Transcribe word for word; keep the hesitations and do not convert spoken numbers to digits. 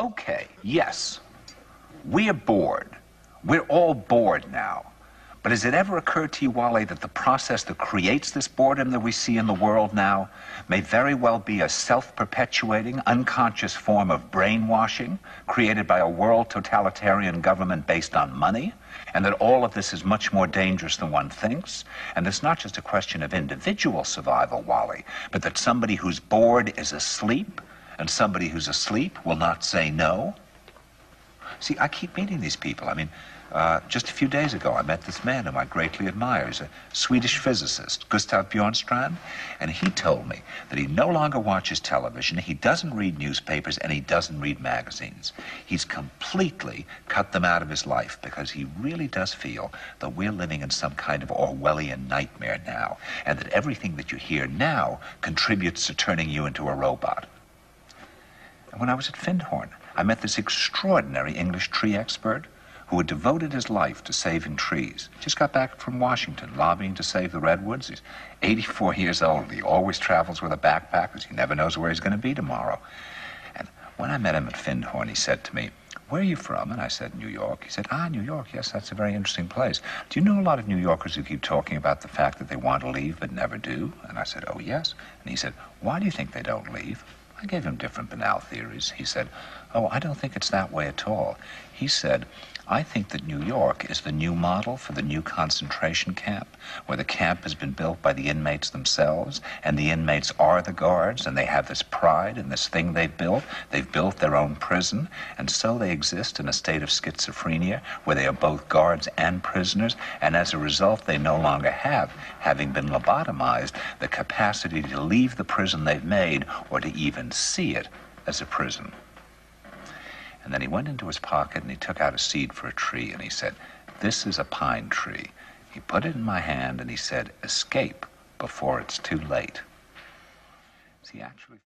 Okay, yes, we are bored. We're all bored now. But has it ever occurred to you, Wally, that the process that creates this boredom that we see in the world now may very well be a self-perpetuating, unconscious form of brainwashing created by a world totalitarian government based on money, and that all of this is much more dangerous than one thinks? And it's not just a question of individual survival, Wally, but that somebody who's bored is asleep, and somebody who's asleep will not say no? See, I keep meeting these people. I mean, Uh, just a few days ago, I met this man whom I greatly admire. He's a Swedish physicist, Gustav Bjornstrand, and he told me that he no longer watches television, he doesn't read newspapers, and he doesn't read magazines. He's completely cut them out of his life because he really does feel that we're living in some kind of Orwellian nightmare now, and that everything that you hear now contributes to turning you into a robot. And when I was at Findhorn, I met this extraordinary English tree expert who had devoted his life to saving trees. Just got back from Washington, lobbying to save the redwoods. He's eighty-four years old. He always travels with a backpack because he never knows where he's going to be tomorrow. And when I met him at Findhorn, he said to me, "Where are you from?" And I said, "New York." He said, "Ah, New York, yes, that's a very interesting place. Do you know a lot of New Yorkers who keep talking about the fact that they want to leave but never do?" And I said, "Oh, yes." And he said, "Why do you think they don't leave?" I gave him different banal theories. He said, "Oh, I don't think it's that way at all." He said, "I think that New York is the new model for the new concentration camp, where the camp has been built by the inmates themselves, and the inmates are the guards, and they have this pride in this thing they've built. They've built their own prison, and so they exist in a state of schizophrenia, where they are both guards and prisoners, and as a result, they no longer have, having been lobotomized, the capacity to leave the prison they've made, or to even see it as a prison." And then he went into his pocket and he took out a seed for a tree and he said, "This is a pine tree." He put it in my hand and he said, "Escape before it's too late." See, actually...